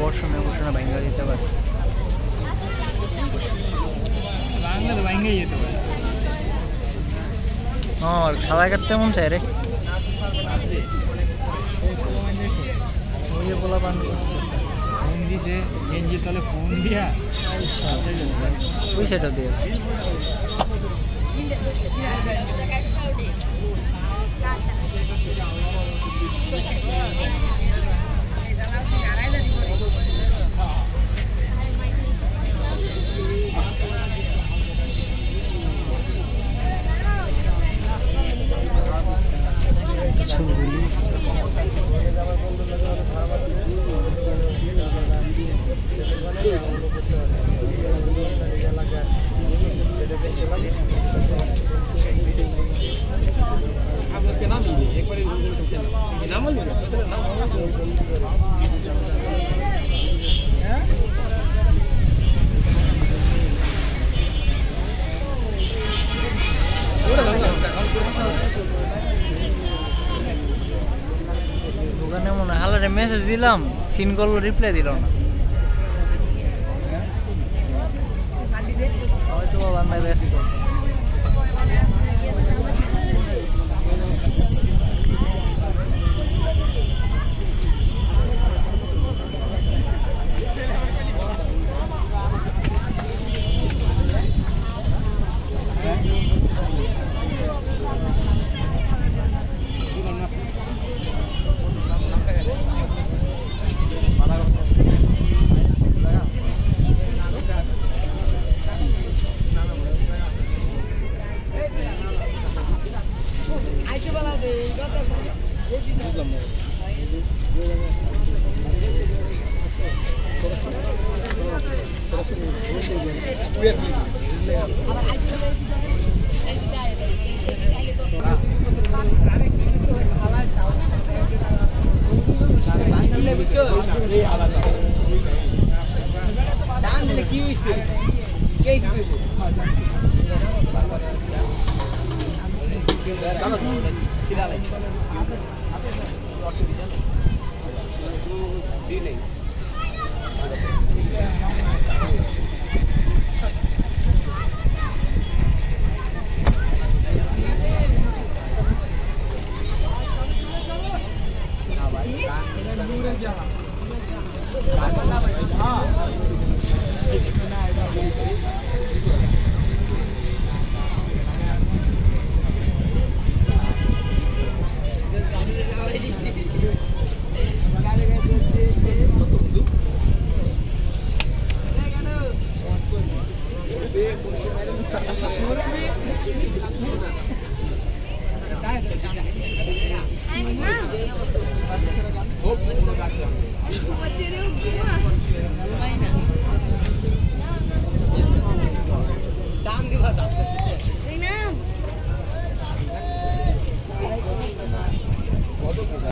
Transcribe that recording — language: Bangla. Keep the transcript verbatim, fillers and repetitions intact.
বর্ষণে বর্ষণে ভাঙ্গা যেতে পারে, বাংলার ভাঙ্গাই যেতে পারে। আর সাদা কাটতে মন চাই রে, বলা বান্ধব ফোন দিছে গেঞ্জি তলে ফোন দিয়া পয়সাটা দিয়ে দোকানে মনে হালারে মেসেজ দিলাম, সিন করলো, রিপ্লাই দিল না। হয়তো বাবা আমার ব্যস্ত। Hope you got it.